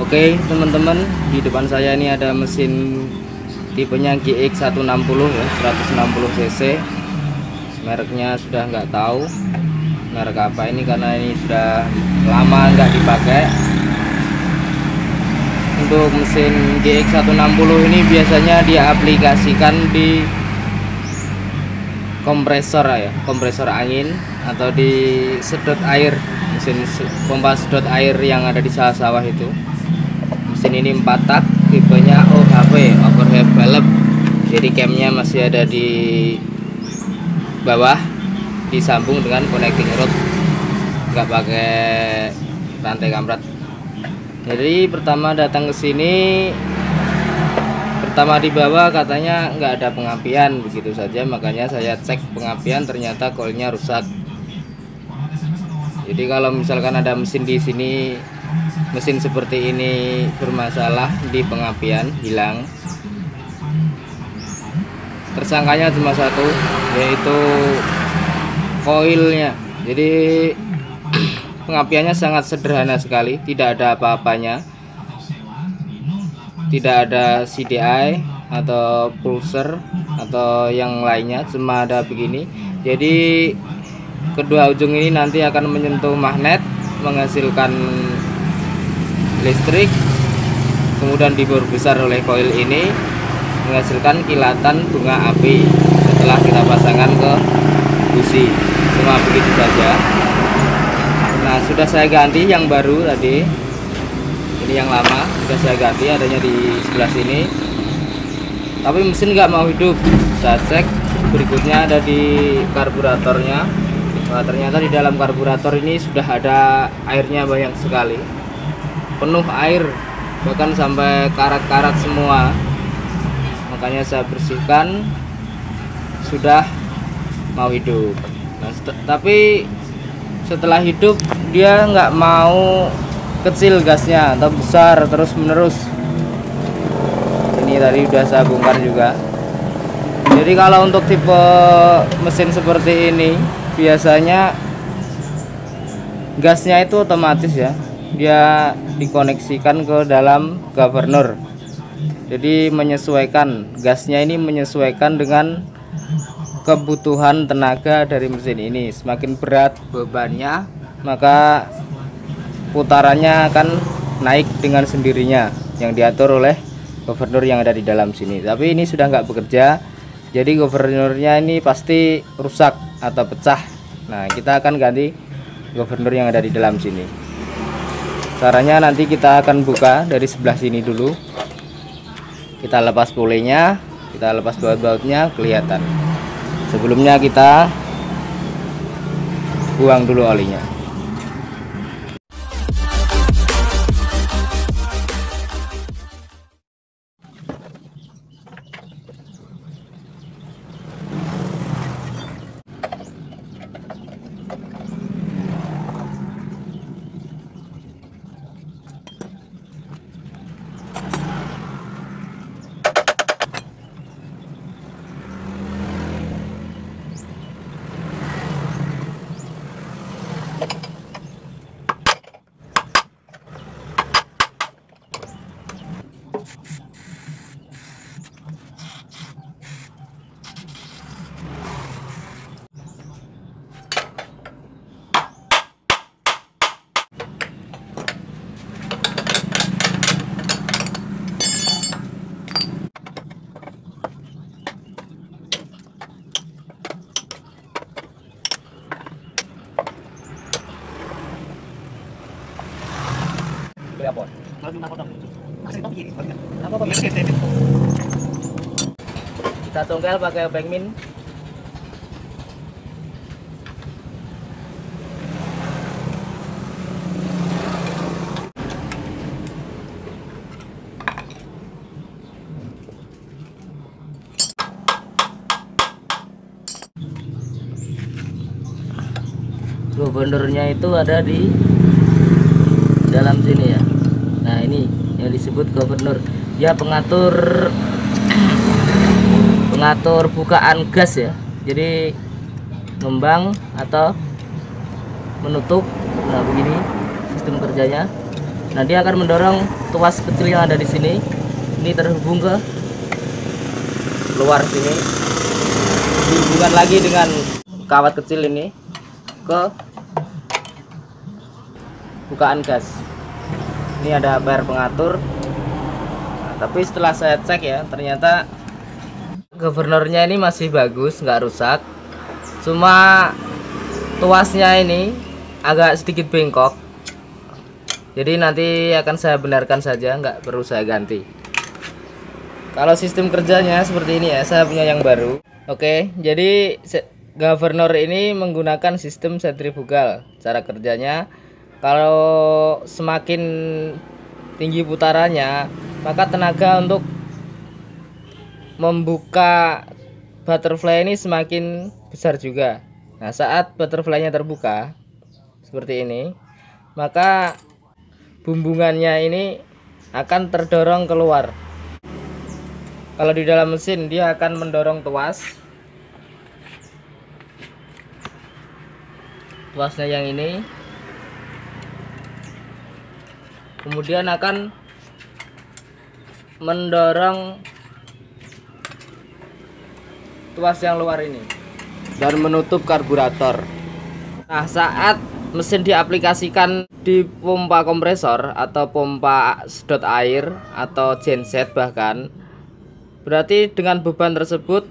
Oke teman-teman, di depan saya ini ada mesin tipenya GX160 ya, 160 cc. Mereknya sudah nggak tahu merek apa ini karena ini sudah lama nggak dipakai. Untuk mesin GX160 ini biasanya diaplikasikan di kompresor ya, kompresor angin atau di sedot air, mesin pompa sedot air yang ada di sawah-sawah itu. Mesin ini 4 tak, tipenya OHV, overhead valve. Jadi camnya masih ada di bawah, disambung dengan connecting rod, nggak pakai rantai kamprat. Jadi pertama datang ke sini, pertama dibawa katanya nggak ada pengapian, begitu saja. Makanya saya cek pengapian, ternyata coilnya rusak. Jadi kalau misalkan ada mesin di sini, mesin seperti ini bermasalah di pengapian, hilang, tersangkanya cuma satu, yaitu coilnya. Jadi pengapiannya sangat sederhana sekali, tidak ada apa-apanya, tidak ada CDI atau pulser atau yang lainnya, cuma ada begini. Jadi kedua ujung ini nanti akan menyentuh magnet, menghasilkan listrik, kemudian diperbesar oleh koil ini, menghasilkan kilatan bunga api setelah kita pasangkan ke busi. Cuma begitu saja. Nah, sudah saya ganti yang baru tadi. Ini yang lama sudah saya ganti, adanya di sebelah sini, tapi mesin nggak mau hidup. Saya cek berikutnya ada di karburatornya. Nah, ternyata di dalam karburator ini sudah ada airnya banyak sekali, penuh air, bahkan sampai karat-karat semua. Makanya saya bersihkan, sudah mau hidup. Nah, tapi setelah hidup dia nggak mau kecil gasnya atau besar terus menerus. Ini tadi udah saya bongkar juga. Jadi kalau untuk tipe mesin seperti ini biasanya gasnya itu otomatis ya, dia dikoneksikan ke dalam governor. Jadi menyesuaikan gasnya ini, menyesuaikan dengan kebutuhan tenaga dari mesin ini. Semakin berat bebannya maka putarannya akan naik dengan sendirinya, yang diatur oleh governor yang ada di dalam sini. Tapi ini sudah nggak bekerja, jadi governornya ini pasti rusak atau pecah. Nah, kita akan ganti governor yang ada di dalam sini. Caranya nanti kita akan buka dari sebelah sini dulu, kita lepas pulley-nya, kita lepas baut-bautnya kelihatan. Sebelumnya kita buang dulu olinya. Kita tunggal pakai bankmin. Governornya itu ada di dalam sini ya. Nah, ini yang disebut governor. Dia pengatur bukaan gas ya. Jadi ngembang atau menutup. Nah, begini sistem kerjanya. Nah, dia akan mendorong tuas kecil yang ada di sini. Ini terhubung ke luar sini, dihubungkan lagi dengan kawat kecil ini ke bukaan gas. Ini ada bar pengatur. Nah, tapi setelah saya cek ya, ternyata governornya ini masih bagus, nggak rusak. Cuma tuasnya ini agak sedikit bengkok. Jadi nanti akan saya benarkan saja, nggak perlu saya ganti. Kalau sistem kerjanya seperti ini ya, saya punya yang baru. Oke, jadi governor ini menggunakan sistem sentrifugal. Cara kerjanya, kalau semakin tinggi putarannya, maka tenaga untuk membuka butterfly ini semakin besar juga. Nah, saat butterfly-nya terbuka seperti ini, maka bumbungannya ini akan terdorong keluar. Kalau di dalam mesin dia akan mendorong tuasnya yang ini, kemudian akan mendorong tuas yang luar ini dan menutup karburator. Nah, saat mesin diaplikasikan di pompa kompresor atau pompa sedot air atau genset bahkan, berarti dengan beban tersebut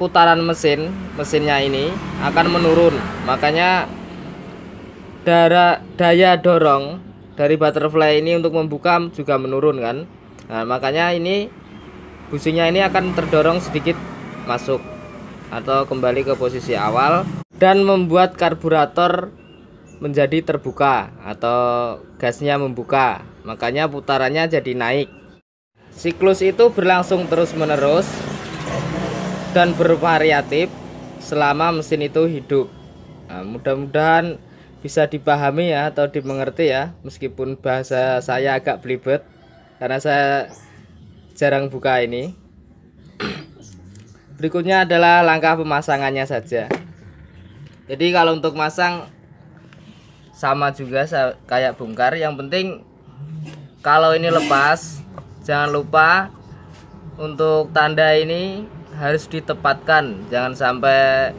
putaran mesinnya ini akan menurun. Makanya daya dorong dari butterfly ini untuk membuka juga menurun kan. Nah, makanya ini businya ini akan terdorong sedikit masuk atau kembali ke posisi awal dan membuat karburator menjadi terbuka atau gasnya membuka, makanya putarannya jadi naik. Siklus itu berlangsung terus-menerus dan bervariatif selama mesin itu hidup. Nah, mudah-mudahan bisa dipahami ya atau dimengerti ya, meskipun bahasa saya agak belibet karena saya jarang buka ini. Berikutnya adalah langkah pemasangannya saja. Jadi kalau untuk masang sama juga kayak bongkar, yang penting kalau ini lepas jangan lupa untuk tanda ini harus ditepatkan, jangan sampai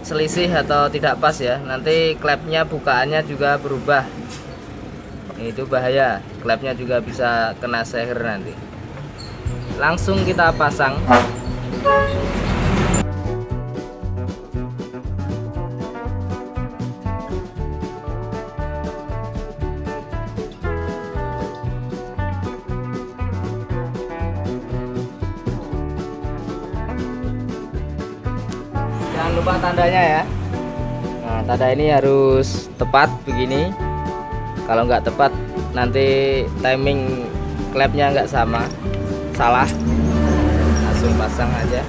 selisih atau tidak pas ya, nanti klepnya bukaannya juga berubah, itu bahaya, klepnya juga bisa kena seher nanti. Langsung kita pasang. Jangan lupa tandanya ya. Nah, tanda ini harus tepat begini. Kalau nggak tepat nanti timing klepnya nggak sama, salah. Langsung pasang aja.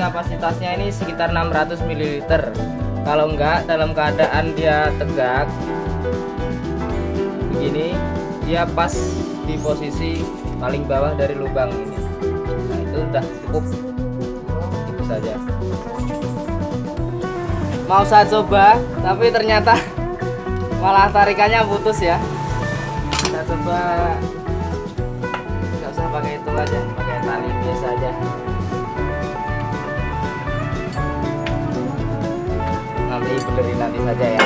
kapasitasnya ini sekitar 600 ml. Kalau enggak, dalam keadaan dia tegak begini, dia pas di posisi paling bawah dari lubang ini. Nah, itu udah cukup, itu saja. Mau saya coba, tapi ternyata malah tarikannya putus ya. Saya coba nggak usah pakai itu aja, pakai tali biasa aja. Nanti benerin nanti saja ya.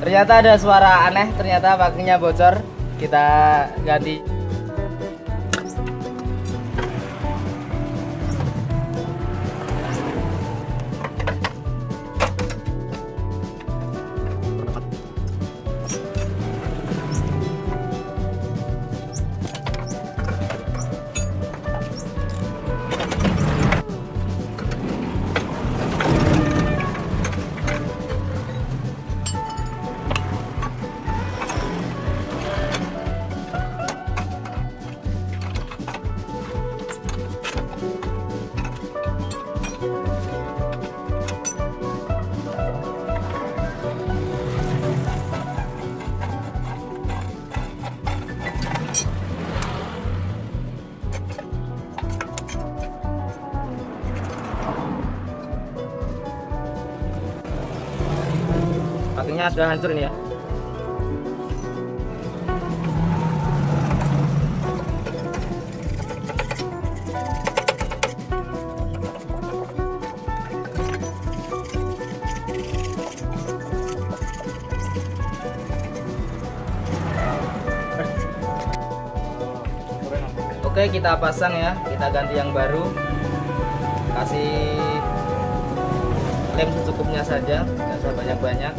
Ternyata ada suara aneh, ternyata bakunya bocor. Kita ganti. Pakainya sudah hancur nih ya. Oke, kita pasang ya, kita ganti yang baru. Kasih lem secukupnya saja, nggak usah banyak-banyak.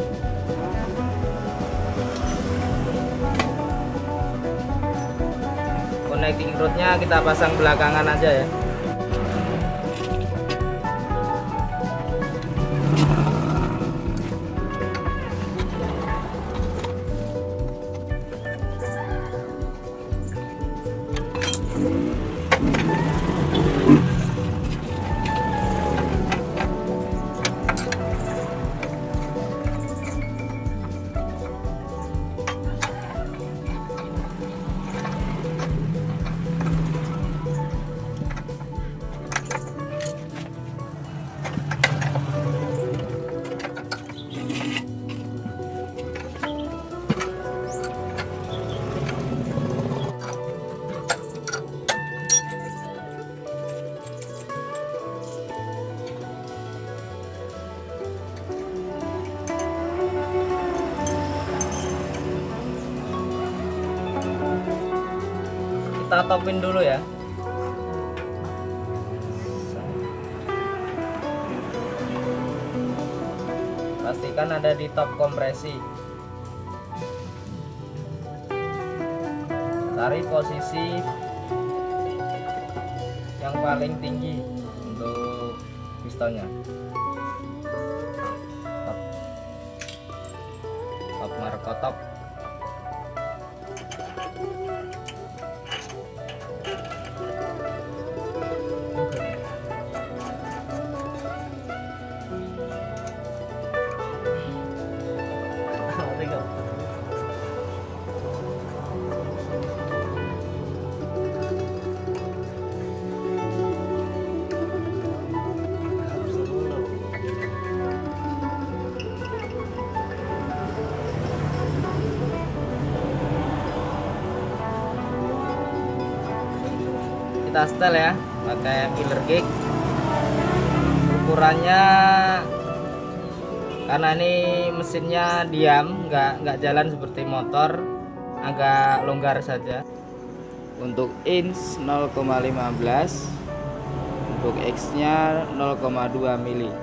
Connecting rodnya kita pasang belakangan aja ya. Kita topin dulu ya. Pastikan ada di top kompresi. Tarik posisi yang paling tinggi untuk pistonnya. Top marko top. Kita setel ya, pakai feeler gauge. Ukurannya, karena ini mesinnya diam, nggak jalan seperti motor, agak longgar saja. Untuk inch 0,15, untuk X nya 0,2 mili.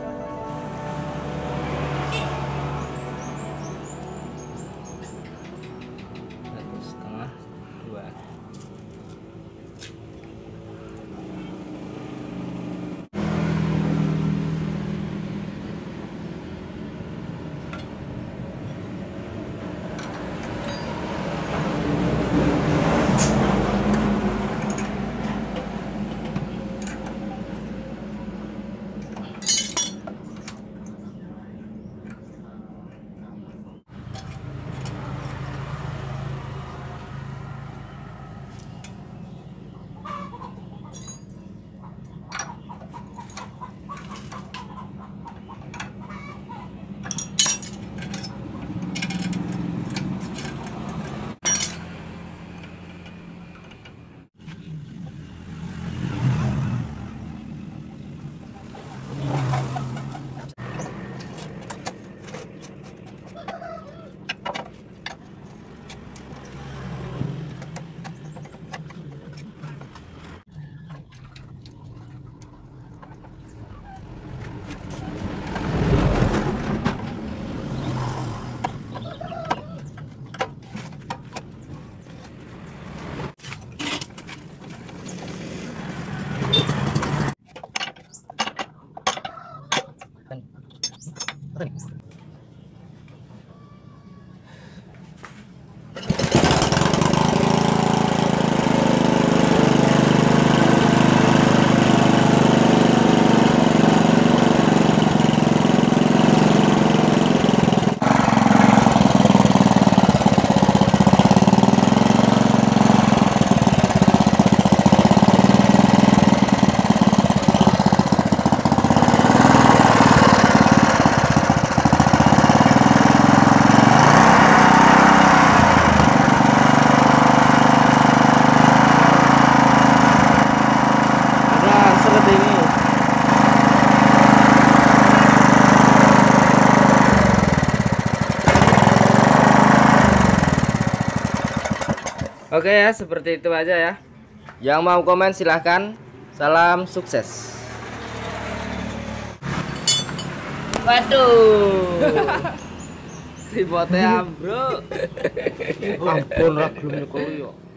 Oke ya, seperti itu aja ya. Yang mau komen silahkan. Salam sukses. Waduh. Tibote ambruk. Ampun, ragum koyo.